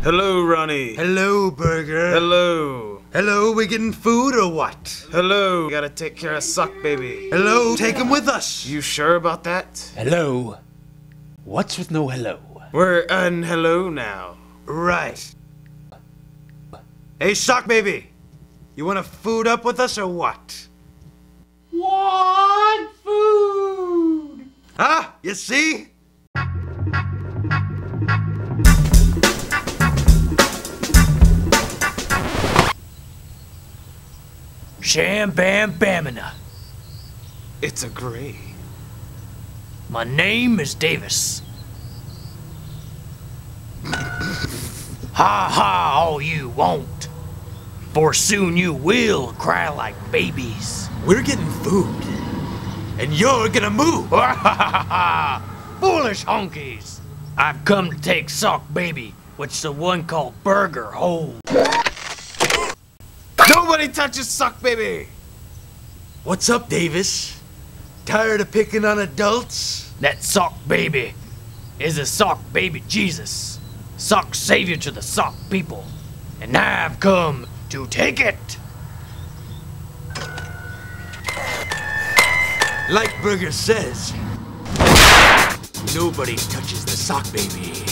Hello, Ronnie. Hello, Burger. Hello. Hello, we getting food or what? Hello. We gotta take care of Sockbaby. Hello, take him with us. You sure about that? Hello. What's with no hello? We're un-hello now. Right. Hey, Sockbaby. You wanna food up with us or what? Want food! Ah, you see? Sham Bam Bamina. It's a Grey. My name is Davis. Ha ha, all you won't. For soon you will cry like babies. We're getting food. And you're gonna move. Foolish honkies. I've come to take Sockbaby, which the one called Burger holds. Nobody touches Sockbaby! What's up, Davis? Tired of picking on adults? That Sockbaby is a Sockbaby Jesus. Sock savior to the Sock people. And I've come to take it! Like Burger says, nobody touches the Sockbaby.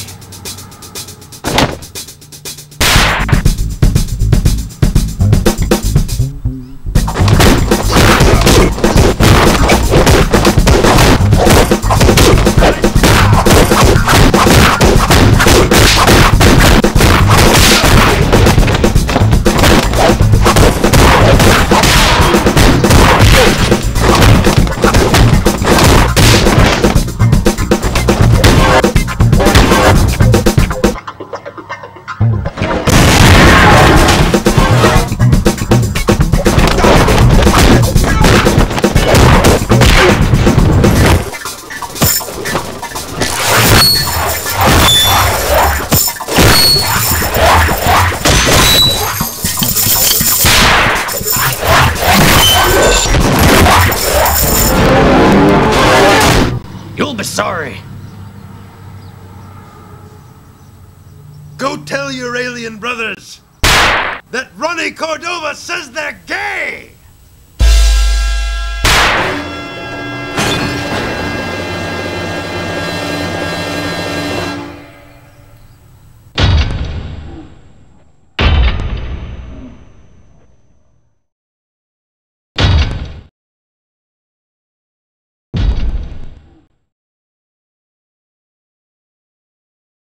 Sorry. Go tell your alien brothers that Ronnie Cordova says they're gay!